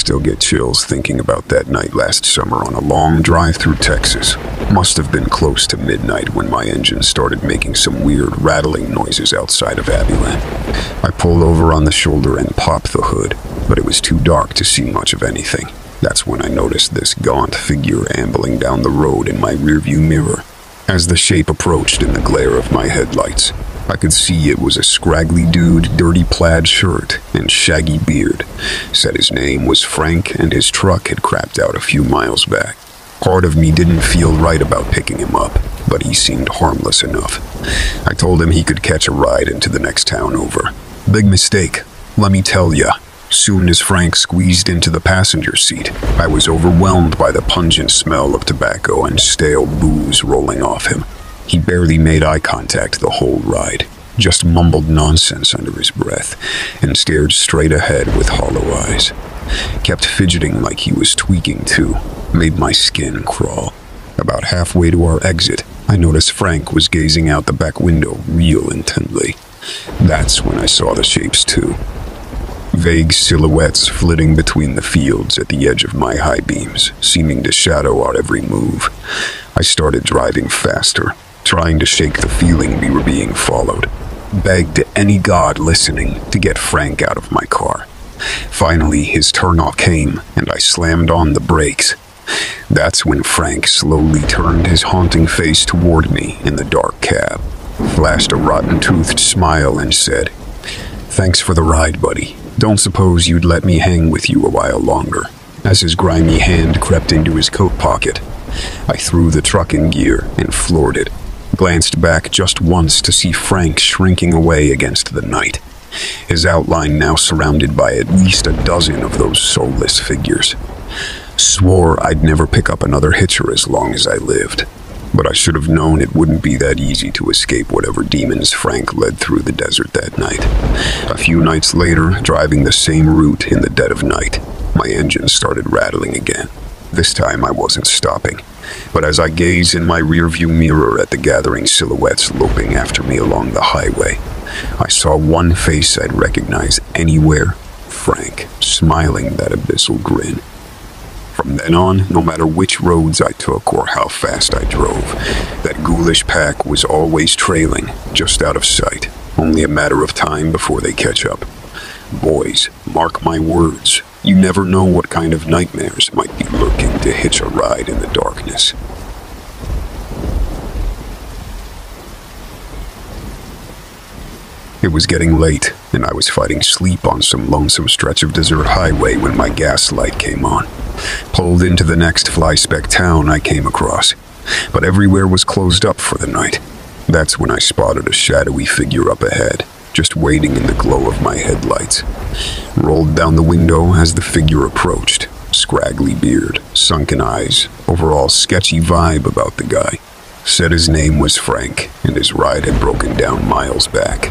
still get chills thinking about that night last summer on a long drive through Texas. Must have been close to midnight when my engine started making some weird rattling noises outside of Abilene. I pulled over on the shoulder and popped the hood, but it was too dark to see much of anything. That's when I noticed this gaunt figure ambling down the road in my rearview mirror. As the shape approached in the glare of my headlights, I could see it was a scraggly dude, dirty plaid shirt, and shaggy beard. Said his name was Frank and his truck had crapped out a few miles back. Part of me didn't feel right about picking him up, but he seemed harmless enough. I told him he could catch a ride into the next town over. Big mistake, let me tell ya. Soon as Frank squeezed into the passenger seat, I was overwhelmed by the pungent smell of tobacco and stale booze rolling off him. He barely made eye contact the whole ride, just mumbled nonsense under his breath, and stared straight ahead with hollow eyes. Kept fidgeting like he was tweaking too, made my skin crawl. About halfway to our exit, I noticed Frank was gazing out the back window real intently. That's when I saw the shapes too. Vague silhouettes flitting between the fields at the edge of my high beams, seeming to shadow our every move. I started driving faster, trying to shake the feeling we were being followed. Begged any god listening to get Frank out of my car. Finally, his turnoff came, and I slammed on the brakes. That's when Frank slowly turned his haunting face toward me in the dark cab, flashed a rotten-toothed smile, and said, "Thanks for the ride, buddy. Don't suppose you'd let me hang with you a while longer?" As his grimy hand crept into his coat pocket, I threw the truck in gear and floored it. Glanced back just once to see Frank shrinking away against the night, his outline now surrounded by at least a dozen of those soulless figures. Swore I'd never pick up another hitcher as long as I lived, but I should have known it wouldn't be that easy to escape whatever demons Frank led through the desert that night. A few nights later, driving the same route in the dead of night, my engine started rattling again. This time I wasn't stopping, but as I gazed in my rearview mirror at the gathering silhouettes loping after me along the highway, I saw one face I'd recognize anywhere: Frank, smiling that abyssal grin. From then on, no matter which roads I took or how fast I drove, that ghoulish pack was always trailing, just out of sight, only a matter of time before they catch up. Boys, mark my words, you never know what kind of nightmares might be lurking to hitch a ride in the darkness. It was getting late, and I was fighting sleep on some lonesome stretch of desert highway when my gas light came on. Pulled into the next fly-speck town I came across, but everywhere was closed up for the night. That's when I spotted a shadowy figure up ahead, just waiting in the glow of my headlights. Rolled down the window as the figure approached. Scraggly beard, sunken eyes, overall sketchy vibe about the guy. Said his name was Frank, and his ride had broken down miles back.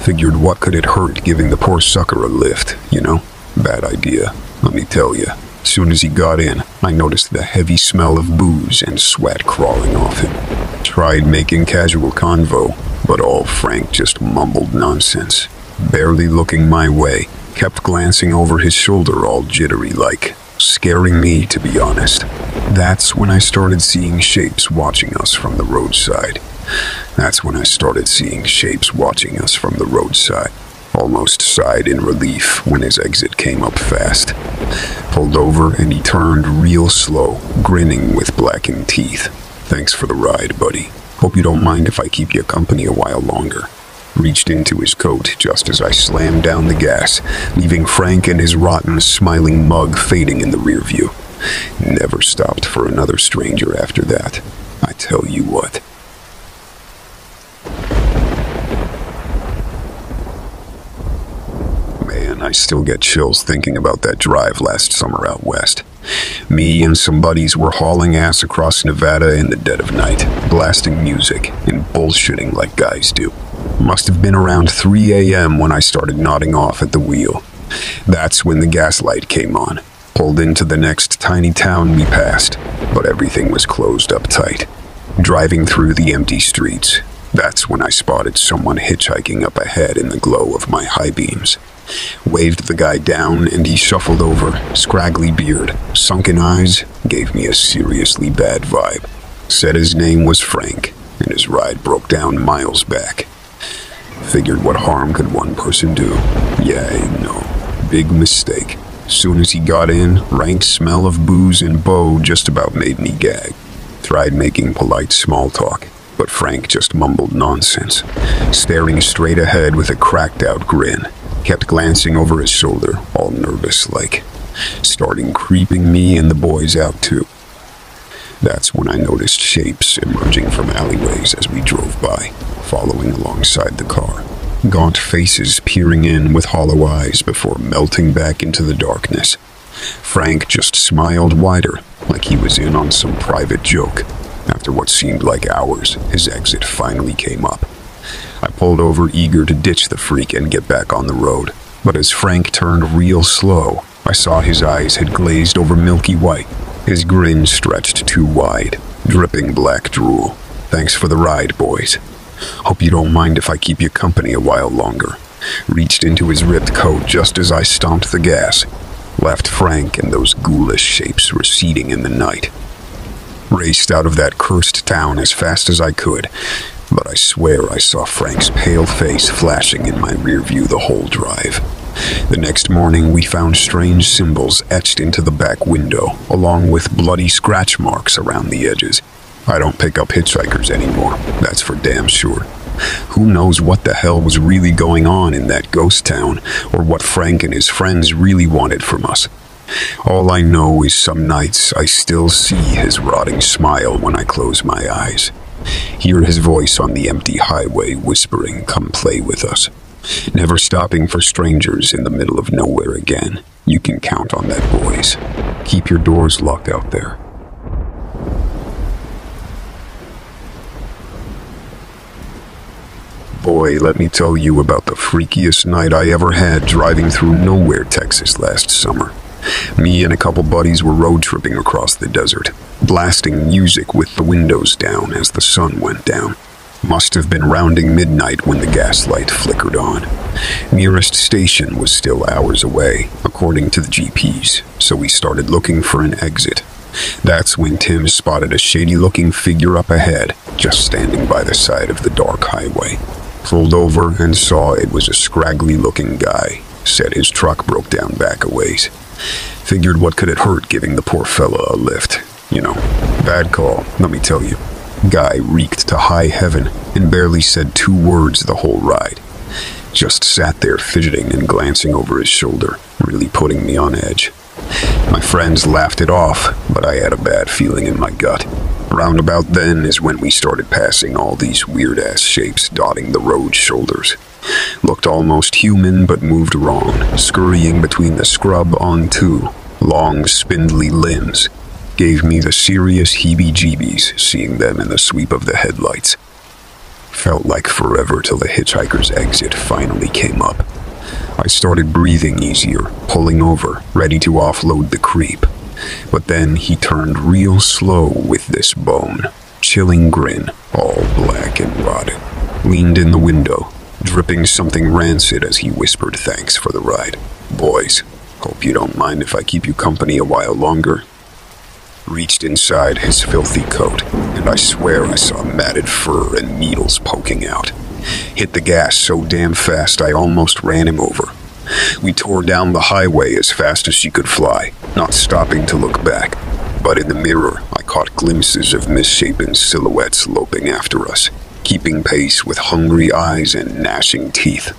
Figured what could it hurt giving the poor sucker a lift, you know? Bad idea, let me tell you. Soon as he got in, I noticed the heavy smell of booze and sweat crawling off him. Tried making casual convo, but all Frank just mumbled nonsense. Barely looking my way, kept glancing over his shoulder all jittery-like, scaring me, to be honest. That's when I started seeing shapes watching us from the roadside. Almost sighed in relief when his exit came up fast. Pulled over and he turned real slow, grinning with blackened teeth. "Thanks for the ride, buddy. Hope you don't mind if I keep you company a while longer." Reached into his coat just as I slammed down the gas, leaving Frank and his rotten, smiling mug fading in the rear view. Never stopped for another stranger after that, I tell you what. I still get chills thinking about that drive last summer out west. Me and some buddies were hauling ass across Nevada in the dead of night, blasting music and bullshitting like guys do. Must have been around 3 a.m. when I started nodding off at the wheel. That's when the gas light came on. Pulled into the next tiny town we passed, but everything was closed up tight. Driving through the empty streets, that's when I spotted someone hitchhiking up ahead in the glow of my high beams. waved the guy down, and he shuffled over, scraggly beard, sunken eyes, gave me a seriously bad vibe. Said his name was Frank, and his ride broke down miles back. Figured what harm could one person do? Yeah, no. Big mistake. Soon as he got in, rank smell of booze and beau just about made me gag. Tried making polite small talk, but Frank just mumbled nonsense, staring straight ahead with a cracked-out grin. Kept glancing over his shoulder, all nervous-like, starting creeping me and the boys out too. That's when I noticed shapes emerging from alleyways as we drove by, following alongside the car. Gaunt faces peering in with hollow eyes before melting back into the darkness. Frank just smiled wider, like he was in on some private joke. After what seemed like hours, his exit finally came up. I pulled over, eager to ditch the freak and get back on the road. But as Frank turned real slow, I saw his eyes had glazed over milky white. His grin stretched too wide, dripping black drool. Thanks for the ride, boys. Hope you don't mind if I keep you company a while longer. Reached into his ripped coat just as I stomped the gas. Left Frank and those ghoulish shapes receding in the night. Raced out of that cursed town as fast as I could, but I swear I saw Frank's pale face flashing in my rear view the whole drive. The next morning, we found strange symbols etched into the back window, along with bloody scratch marks around the edges. I don't pick up hitchhikers anymore, that's for damn sure. Who knows what the hell was really going on in that ghost town, or what Frank and his friends really wanted from us. All I know is some nights I still see his rotting smile when I close my eyes. Hear his voice on the empty highway whispering, "Come play with us." Never stopping for strangers in the middle of nowhere again. You can count on that, boys. Keep your doors locked out there. Boy, let me tell you about the freakiest night I ever had driving through nowhere, Texas last summer. Me and a couple buddies were road tripping across the desert, blasting music with the windows down as the sun went down. Must have been rounding midnight when the gaslight flickered on. Nearest station was still hours away, according to the GPS, so we started looking for an exit. That's when Tim spotted a shady-looking figure up ahead, just standing by the side of the dark highway. Pulled over and saw it was a scraggly-looking guy. Said his truck broke down back a ways. Figured what could it hurt giving the poor fella a lift. You know, bad call, let me tell you. Guy reeked to high heaven and barely said two words the whole ride. Just sat there fidgeting and glancing over his shoulder, really putting me on edge. My friends laughed it off, but I had a bad feeling in my gut. Round about then is when we started passing all these weird-ass shapes dotting the road's shoulders. Looked almost human, but moved wrong, scurrying between the scrub on two long, spindly limbs. Gave me the serious heebie-jeebies seeing them in the sweep of the headlights. Felt like forever till the hitchhiker's exit finally came up. I started breathing easier, pulling over, ready to offload the creep. But then he turned real slow with this bone, chilling grin, all black and rotted. Leaned in the window, dripping something rancid as he whispered thanks for the ride. Boys, hope you don't mind if I keep you company a while longer. Reached inside his filthy coat, and I swear I saw matted fur and needles poking out. Hit the gas so damn fast I almost ran him over. We tore down the highway as fast as she could fly, not stopping to look back. But in the mirror, I caught glimpses of misshapen silhouettes loping after us, keeping pace with hungry eyes and gnashing teeth.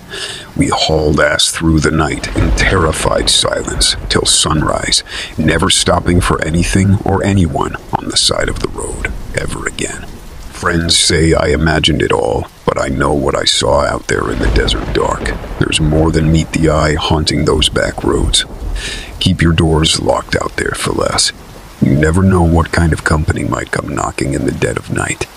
We hauled ass through the night in terrified silence till sunrise, never stopping for anything or anyone on the side of the road ever again. Friends say I imagined it all, but I know what I saw out there in the desert dark. There's more than meet the eye haunting those back roads. Keep your doors locked out there, Phyllis. You never know what kind of company might come knocking in the dead of night.